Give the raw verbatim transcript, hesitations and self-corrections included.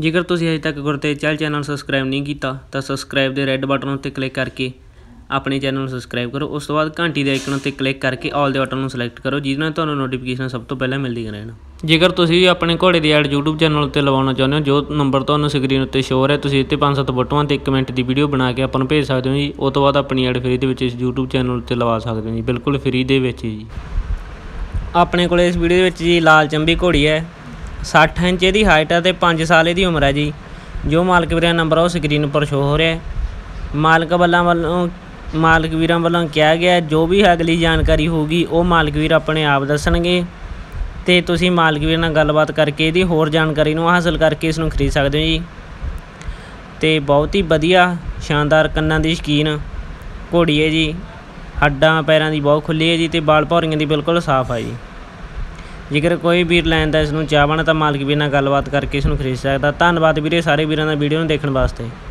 ਜੇਕਰ ਤੁਸੀਂ ਅਜੇ ਤੱਕ ਗੁਰਤੇਜ ਚਹਿਲ ਚੈਨਲ ਨੂੰ ਸਬਸਕ੍ਰਾਈਬ ਨਹੀਂ ਕੀਤਾ ਤਾਂ ਸਬਸਕ੍ਰਾਈਬ ਦੇ ਰੈੱਡ ਬਟਨ ਉੱਤੇ ਕਲਿੱਕ ਕਰਕੇ अपने चैनल में सबसक्राइब करो। उस तो बाद घंटी के आइकन पर क्लिक करके ऑल के बटन में सिलेक्ट करो, जिसमें तुम्हें नोटिफिकेशन सब तो पहले मिलती रहन। जेकर तुम अपने घोड़े की एड यूट्यूब चैनल पर लगा चाहते हो, जो नंबर तो स्क्रीन उत्ते शोर है, तुम इतने पाँच सत्त फोटों एक कमेंट की वीडियो बना के अपन भेज सकते हो जी। उस तो बाद अपनी एड फ्री के यूट्यूब चैनल पर लगा सकते हो जी, बिल्कुल फ्री के जी। अपने को इस वीडियो जी लाल चंबी घोड़ी है, साठ इंच की हाइट है, पाँच साल इसकी उम्र है जी। जो मालक वीर नंबर वो स्क्रीन पर शो हो रहा है। मालक वालों वालों मालक वीर वालों कहा गया जो भी अगली जानकारी होगी वह मालक वीर अपने आप दसणगे, तो तुसीं मालक वीर नाल गलबात करके इहदी होर जानकारी हासिल करके इसनूं खरीद सकदे हो जी। तो बहुत ही वधिया शानदार कन्नां दी शकीन घोड़ी है जी। हड्डां पैरां दी बहुत खुली है जी, तो बाल भौरियां दी बिल्कुल साफ है जी। जेकर कोई वीर लैण दा इसनूं चाहवण तां मालक वीर नाल गलबात करके इसनूं खरीद सकदा। धन्नवाद वीरे सारे वीरां दा वीडियो नूं देखण वास्ते।